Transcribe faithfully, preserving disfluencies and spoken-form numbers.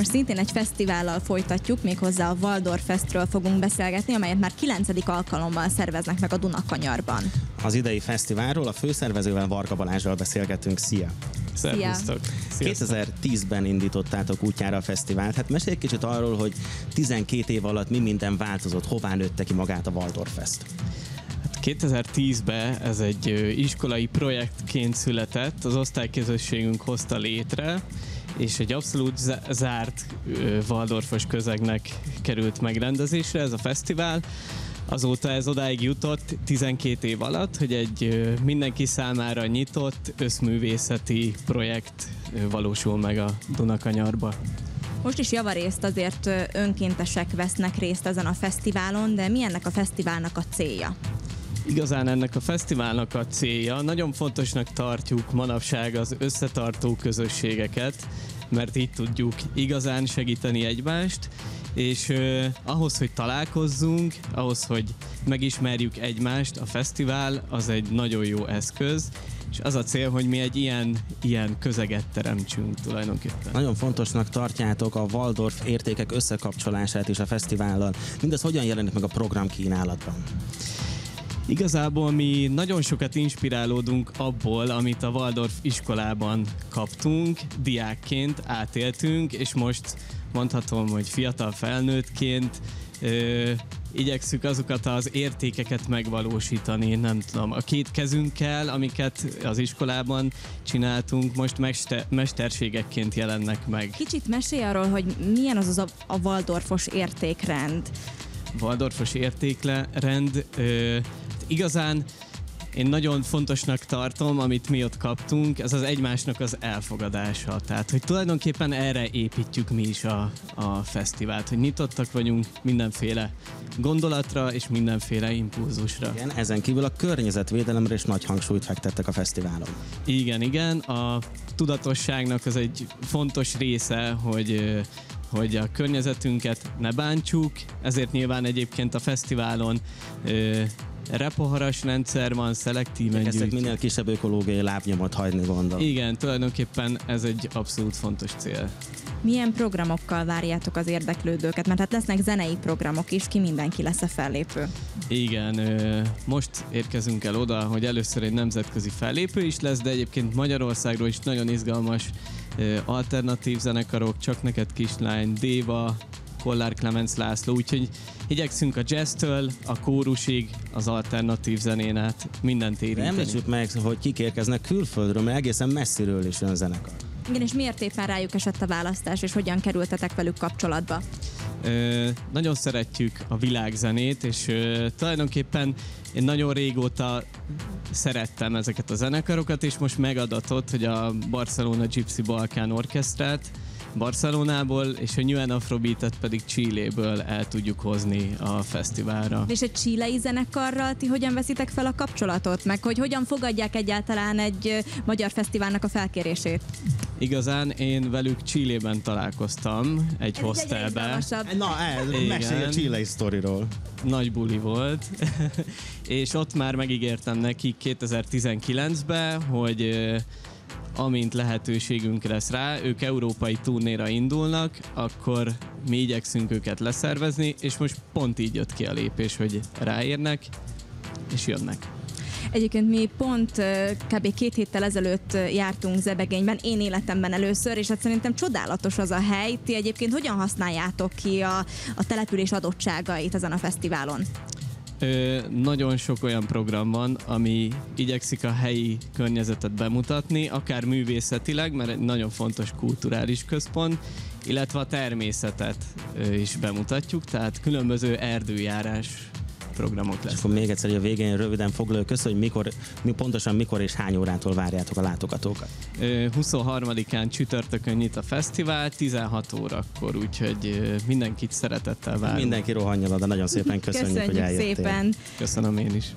Most szintén egy fesztivállal folytatjuk, méghozzá a WaldorFesztről fogunk beszélgetni, amelyet már kilencedik alkalommal szerveznek meg a Dunakanyarban. Az idei fesztiválról a főszervezővel, Varga Balázsral beszélgetünk. Szia! Szervusztok! kétezer-tízben indítottátok útjára a fesztivált. Hát mesélj egy kicsit arról, hogy tizenkét év alatt mi minden változott, hová nőtte ki magát a WaldorFeszt. kétezer-tízben ez egy iskolai projektként született, az osztályközösségünk hozta létre, és egy abszolút zárt waldorfos közegnek került megrendezésre ez a fesztivál. Azóta ez odáig jutott tizenkét év alatt, hogy egy mindenki számára nyitott összművészeti projekt valósul meg a Dunakanyarba. Most is javarészt azért önkéntesek vesznek részt ezen a fesztiválon, de mi ennek a fesztiválnak a célja? Igazán ennek a fesztiválnak a célja, nagyon fontosnak tartjuk manapság az összetartó közösségeket, mert így tudjuk igazán segíteni egymást, és euh, ahhoz, hogy találkozzunk, ahhoz, hogy megismerjük egymást, a fesztivál az egy nagyon jó eszköz, és az a cél, hogy mi egy ilyen, ilyen közeget teremtsünk tulajdonképpen. Nagyon fontosnak tartjátok a Waldorf értékek összekapcsolását is a fesztivállal. Mindez hogyan jelenik meg a program kínálatban? Igazából mi nagyon sokat inspirálódunk abból, amit a Waldorf iskolában kaptunk, diákként átéltünk, és most mondhatom, hogy fiatal felnőttként ö, igyekszük azokat az értékeket megvalósítani, nem tudom, a két kezünkkel, amiket az iskolában csináltunk, most mester, mesterségekként jelennek meg. Kicsit mesélj arról, hogy milyen az, az a, a waldorfos értékrend. Waldorfos értékrend ö, igazán én nagyon fontosnak tartom, amit mi ott kaptunk, ez az egymásnak az elfogadása. Tehát, hogy tulajdonképpen erre építjük mi is a, a fesztivált, hogy nyitottak vagyunk mindenféle gondolatra és mindenféle impulzusra. Igen, ezen kívül a környezetvédelemre is nagy hangsúlyt fektettek a fesztiválon. Igen, igen, a tudatosságnak az egy fontos része, hogy hogy a környezetünket ne bántsuk, ezért nyilván egyébként a fesztiválon ö, repoharas rendszer van, szelektíven gyűjtjük. Minél kisebb ökológiai lábnyomot hagyni, gondolom. Igen, tulajdonképpen ez egy abszolút fontos cél. Milyen programokkal várjátok az érdeklődőket? Mert hát lesznek zenei programok is, ki mindenki lesz a fellépő. Igen, ö, most érkezünk el oda, hogy először egy nemzetközi fellépő is lesz, de egyébként Magyarországról is nagyon izgalmas alternatív zenekarok, Csak Neked Kislány, Déva, Kollár Klemens László, úgyhogy igyekszünk a jazztől a kórusig, az alternatív zenén át mindent érinteni. Említsük meg, hogy kik érkeznek külföldről, mert egészen messziről is jön zenekar. Igen, és miért éppen rájuk esett a választás, és hogyan kerültetek velük kapcsolatba? Ö, nagyon szeretjük a világzenét, és ö, tulajdonképpen én nagyon régóta szerettem ezeket a zenekarokat, és most megadatott, hogy a Barcelona Gypsy Balkán Orkestrát Barcelonából, és a New An Afrobeatet pedig Chiléből el tudjuk hozni a fesztiválra. És egy chilei zenekarral ti hogyan veszitek fel a kapcsolatot? Meg hogy hogyan fogadják egyáltalán egy magyar fesztiválnak a felkérését? Igazán én velük Chilében találkoztam, egy ez hostelbe. Egy Na, el, mesélj a chilei sztoriról. Nagy buli volt, és ott már megígértem nekik kétezer-tizenkilencben, hogy amint lehetőségünk lesz rá, ők európai turnéra indulnak, akkor mi igyekszünk őket leszervezni, és most pont így jött ki a lépés, hogy ráérnek, és jönnek. Egyébként mi pont kb. két héttel ezelőtt jártunk Zebegényben, én életemben először, és hát szerintem csodálatos az a hely. Ti egyébként hogyan használjátok ki a, a település adottságait ezen a fesztiválon? Ö, nagyon sok olyan program van, ami igyekszik a helyi környezetet bemutatni, akár művészetileg, mert egy nagyon fontos kulturális központ, illetve a természetet ö, is bemutatjuk, tehát különböző erdőjárás programok lesz. És akkor még egyszer, hogy a végén röviden foglaljuk, köszön, hogy mikor, mi pontosan mikor és hány órától várjátok a látogatókat. huszonharmadikán csütörtökön nyit a fesztivál, tizenhat órakor, úgyhogy mindenkit szeretettel várunk. Mindenki rohanjon oda, nagyon szépen köszönjük, köszönjük hogy eljöttél. Szépen. Köszönöm én is.